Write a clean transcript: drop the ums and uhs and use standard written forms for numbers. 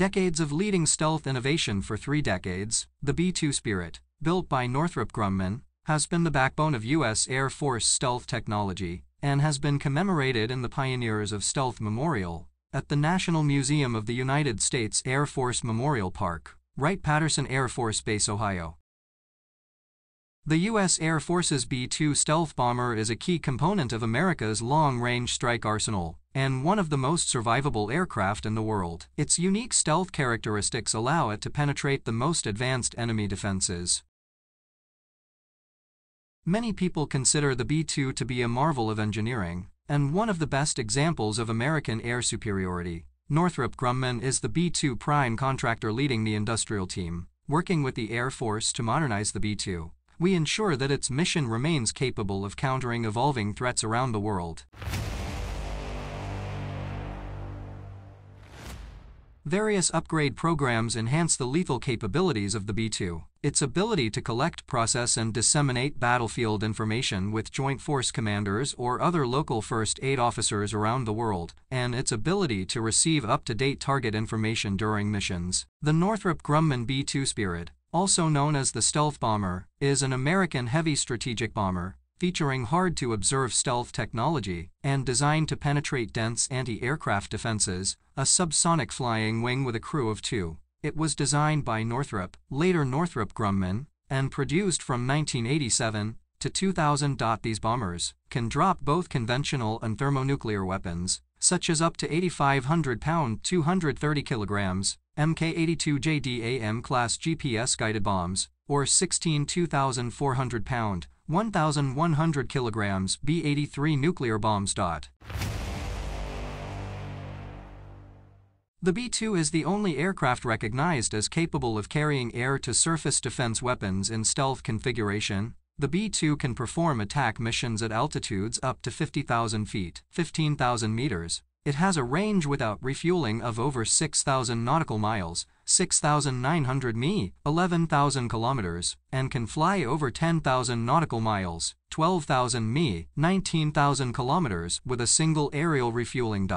decades of leading stealth innovation for 3 decades, the B-2 Spirit, built by Northrop Grumman, has been the backbone of U.S. Air Force stealth technology and has been commemorated in the Pioneers of Stealth Memorial at the National Museum of the United States Air Force Memorial Park, Wright-Patterson Air Force Base, Ohio. The U.S. Air Force's B-2 stealth bomber is a key component of America's long-range strike arsenal and one of the most survivable aircraft in the world. Its unique stealth characteristics allow it to penetrate the most advanced enemy defenses. Many people consider the B-2 to be a marvel of engineering and one of the best examples of American air superiority. Northrop Grumman is the B-2 prime contractor leading the industrial team, working with the Air Force to modernize the B-2. We ensure that its mission remains capable of countering evolving threats around the world. Various upgrade programs enhance the lethal capabilities of the B-2. Its ability to collect, process, and disseminate battlefield information with joint force commanders or other local first aid officers around the world, and its ability to receive up-to-date target information during missions. The Northrop Grumman B-2 Spirit, also known as the stealth bomber, is an American heavy strategic bomber, featuring hard-to-observe stealth technology and designed to penetrate dense anti-aircraft defenses, a subsonic flying wing with a crew of 2. It was designed by Northrop, later Northrop Grumman, and produced from 1987 to 2000. These bombers can drop both conventional and thermonuclear weapons, such as up to 8,500 pound (230 kilograms) MK 82 JDAM class GPS-guided bombs, or 16 2,400 pound, 1,100 kilograms B 83 nuclear bombs. The B-2 is the only aircraft recognized as capable of carrying air-to-surface defense weapons in stealth configuration. The B-2 can perform attack missions at altitudes up to 50,000 feet, 15,000 meters. It has a range without refueling of over 6,000 nautical miles, 6,900 mi, 11,000 kilometers, and can fly over 10,000 nautical miles, 12,000 mi, 19,000 kilometers with a single aerial refueling.